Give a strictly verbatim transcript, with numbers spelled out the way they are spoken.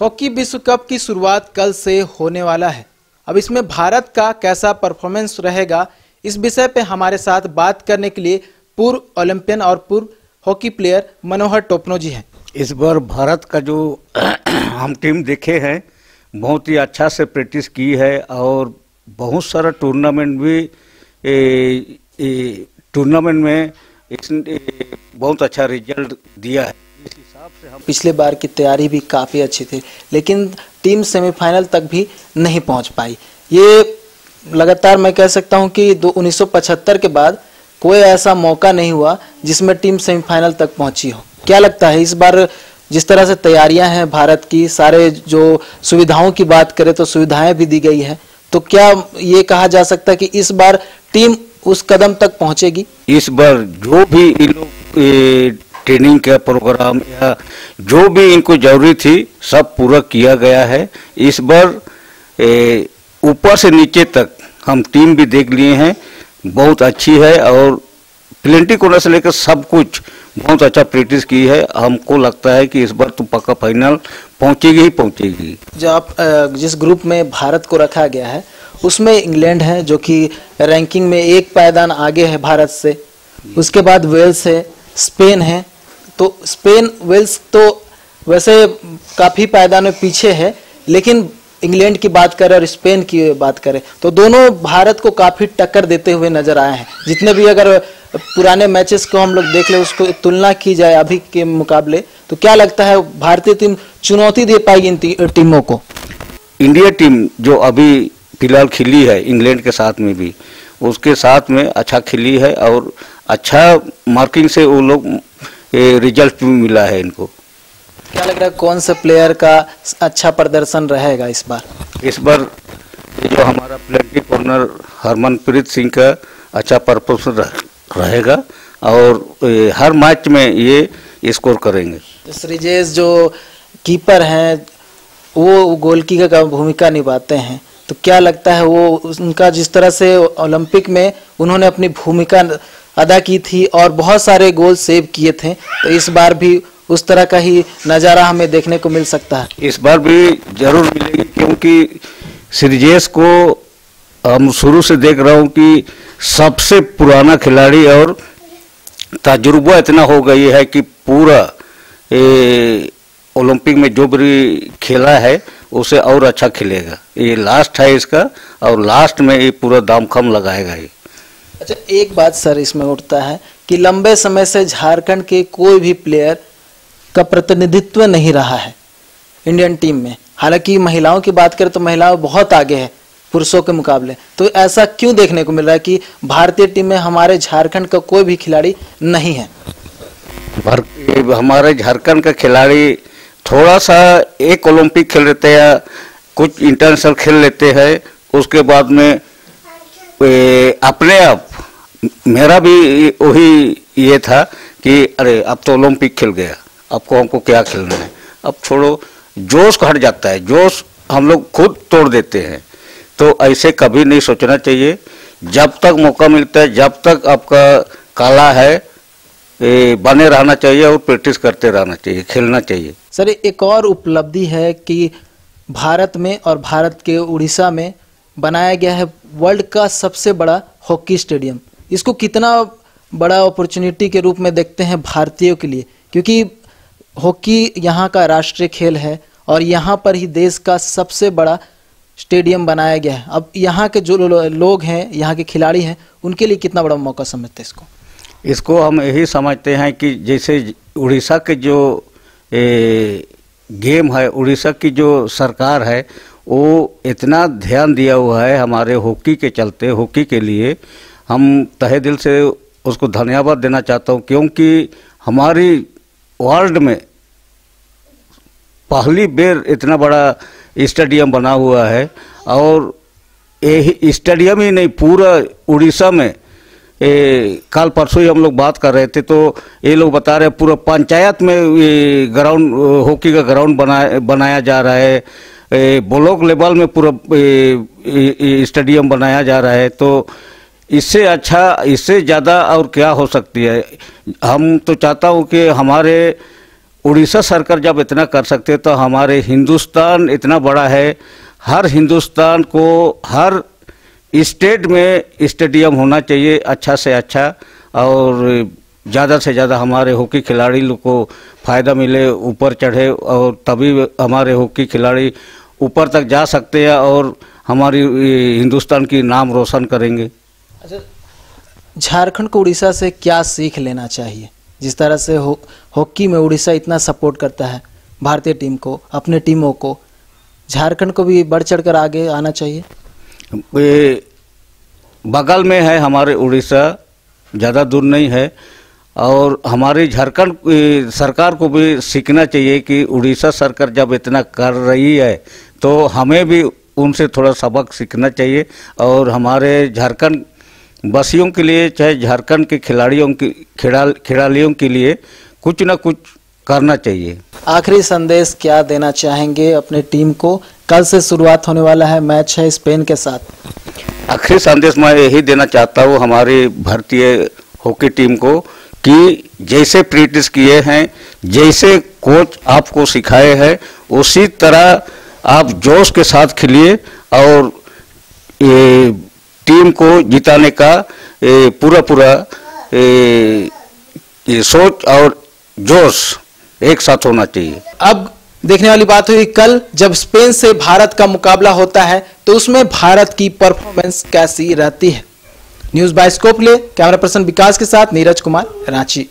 Hockey विश्व cup की शुरुआत कल से होने वाला है। अब इसमें भारत का कैसा परफॉर्मेंस रहेगा, इस विषय पे हमारे साथ बात करने के लिए पूर्व ओलंपियन और पूर्व हॉकी प्लेयर मनोहर टोपनो जी हैं। इस बार भारत का जो हम टीम देखे हैं, बहुत ही अच्छा से प्रैक्टिस की है और बहुत सारा टूर्नामेंट भी ए, ए, टूर्नामेंट में इसने बहुत अच्छा रिजल्ट दिया है। इस हिसाब से हम पिछले बार की तैयारी भी काफ़ी अच्छी थी, लेकिन टीम सेमीफाइनल तक भी नहीं पहुंच पाई। ये लगातार मैं कह सकता हूं कि उन्नीस सौ पचहत्तर के बाद कोई ऐसा मौका नहीं हुआ जिसमें टीम सेमीफाइनल तक पहुंची हो। क्या लगता है इस बार जिस तरह से तैयारियां हैं भारत की, सारे जो सुविधाओं की बात करें तो सुविधाएं भी दी गई हैं, तो क्या ये कहा जा सकता है कि इस बार टीम उस कदम तक पहुंचेगी? इस बार जो भी इन लोग ट्रेनिंग का प्रोग्राम या जो भी इनको जरूरी थी सब पूरा किया गया है। इस बार ऊपर से नीचे तक हम टीम भी देख लिए हैं, बहुत अच्छी है और प्लेंटी कोना से लेकर सब कुछ बहुत अच्छा प्रैक्टिस की है। हमको लगता है कि इस बार तो पक्का फाइनल पहुंचेगी ही पहुंचेगी। जो आप जिस ग्रुप में भारत को रखा गया है उसमें इंग्लैंड है जो कि रैंकिंग में एक पायदान आगे है भारत से, उसके बाद वेल्स है, स्पेन है। तो स्पेन वेल्स तो वैसे काफ़ी पायदान में पीछे है, लेकिन इंग्लैंड की बात करें और स्पेन की बात करें तो दोनों भारत को काफ़ी टक्कर देते हुए नजर आए हैं। जितने भी अगर पुराने मैचेस को हम लोग देख ले, उसको तुलना की जाए अभी के मुकाबले, तो क्या लगता है भारतीय टीम चुनौती दे पाएगी इन टीमों को? इंडिया टीम जो अभी फिलहाल खेली है इंग्लैंड के साथ में भी, उसके साथ में अच्छा खेली है और अच्छा मार्किंग से वो लोग रिजल्ट मिला है इनको। क्या लग रहा है कौन से प्लेयर का अच्छा प्रदर्शन रहेगा इस बार? इस बार जो हमारा प्लेटी कॉर्नर हरमनप्रीत सिंह का अच्छा परफॉर्मेंस रह, रहेगा और हर मैच में ये स्कोर करेंगे। श्रीजेश जो कीपर हैं वो गोलकीपर का भूमिका निभाते हैं, तो क्या लगता है वो उनका जिस तरह से ओलंपिक में उन्होंने अपनी भूमिका अदा की थी और बहुत सारे गोल सेव किए थे, तो इस बार भी उस तरह का ही नज़ारा हमें देखने को मिल सकता है? इस बार भी जरूर मिलेगी, क्योंकि श्रीजेश को हम शुरू से देख रहा हूं कि सबसे पुराना खिलाड़ी और तजुर्बा इतना हो गई है कि पूरा ओलंपिक में जो भी खेला है उसे और अच्छा खेलेगा। ये लास्ट है इसका और लास्ट में ये पूरा दामखम लगाएगा ये। अच्छा, एक बात सर इसमें उठता है कि लंबे समय से झारखंड के कोई भी प्लेयर का प्रतिनिधित्व नहीं रहा है इंडियन टीम में। हालांकि महिलाओं की बात करें तो महिलाएं बहुत आगे हैं पुरुषों के मुकाबले, तो ऐसा क्यों देखने को मिल रहा है कि भारतीय टीम में हमारे झारखंड का कोई भी खिलाड़ी नहीं है? हमारे झारखंड का खिलाड़ी थोड़ा सा एक ओलंपिक खेल लेते हैं, कुछ इंटरनेशनल खेल लेते हैं, उसके बाद में अपने आप मेरा भी वही ये था कि अरे अब तो ओलंपिक खेल गया, आपको हमको क्या खेलना है, अब छोड़ो, जोश हट जाता है, जोश हम लोग खुद तोड़ देते हैं। तो ऐसे कभी नहीं सोचना चाहिए, जब तक मौका मिलता है, जब तक आपका कला है बने रहना चाहिए और प्रैक्टिस करते रहना चाहिए, खेलना चाहिए। सर एक और उपलब्धि है कि भारत में और भारत के उड़ीसा में बनाया गया है वर्ल्ड का सबसे बड़ा हॉकी स्टेडियम। इसको कितना बड़ा अपॉर्चुनिटी के रूप में देखते हैं भारतीयों के लिए, क्योंकि हॉकी यहाँ का राष्ट्रीय खेल है और यहाँ पर ही देश का सबसे बड़ा स्टेडियम बनाया गया है। अब यहाँ के जो लोग हैं, यहाँ के खिलाड़ी हैं, उनके लिए कितना बड़ा मौका समझते हैं इसको? इसको हम यही समझते हैं कि जैसे उड़ीसा के जो ए, गेम है, उड़ीसा की जो सरकार है वो इतना ध्यान दिया हुआ है हमारे हॉकी के चलते, हॉकी के लिए हम तहे दिल से उसको धन्यवाद देना चाहता हूँ, क्योंकि हमारी वर्ल्ड में पहली बार इतना बड़ा स्टेडियम बना हुआ है और यही स्टेडियम ही नहीं, पूरा उड़ीसा में ए, कल परसों ही हम लोग बात कर रहे थे तो ये लोग बता रहे पूरा पंचायत में ग्राउंड हॉकी का ग्राउंड बना बनाया जा रहा है, ए, ब्लॉक लेवल में पूरा स्टेडियम बनाया जा रहा है। तो इससे अच्छा, इससे ज़्यादा और क्या हो सकती है। हम तो चाहता हूँ कि हमारे उड़ीसा सरकार जब इतना कर सकते तो हमारे हिंदुस्तान इतना बड़ा है, हर हिंदुस्तान को हर स्टेट में स्टेडियम होना चाहिए अच्छा से अच्छा, और ज़्यादा से ज़्यादा हमारे हॉकी खिलाड़ी लोग को फ़ायदा मिले, ऊपर चढ़े, और तभी हमारे हॉकी खिलाड़ी ऊपर तक जा सकते हैं और हमारी हिंदुस्तान की नाम रोशन करेंगे। अच्छा, झारखंड को उड़ीसा से क्या सीख लेना चाहिए? जिस तरह से हो हॉकी में उड़ीसा इतना सपोर्ट करता है भारतीय टीम को, अपने टीमों को, झारखंड को भी बढ़ चढ़कर आगे आना चाहिए। बगल में है हमारे उड़ीसा, ज़्यादा दूर नहीं है, और हमारी झारखंड सरकार को भी सीखना चाहिए कि उड़ीसा सरकार जब इतना कर रही है तो हमें भी उनसे थोड़ा सबक सीखना चाहिए, और हमारे झारखंड बसियों के लिए, चाहे झारखंड के खिलाड़ियों की खिलाड़ियों के लिए कुछ ना कुछ करना चाहिए। आखिरी संदेश क्या देना चाहेंगे अपने टीम को? कल से शुरुआत होने वाला है, मैच है स्पेन के साथ। आखिरी संदेश मैं यही देना चाहता हूँ हमारी भारतीय हॉकी टीम को कि जैसे प्रैक्टिस किए हैं, जैसे कोच आपको सिखाए हैं, उसी तरह आप जोश के साथ खेलिए और ये टीम को जिताने का पूरा पूरा सोच और जोश एक साथ होना चाहिए। अब देखने वाली बात हुई कल जब स्पेन से भारत का मुकाबला होता है तो उसमें भारत की परफॉर्मेंस कैसी रहती है। न्यूज़ बाइस्कोप के लिए कैमरा पर्सन विकास के साथ नीरज कुमार, रांची।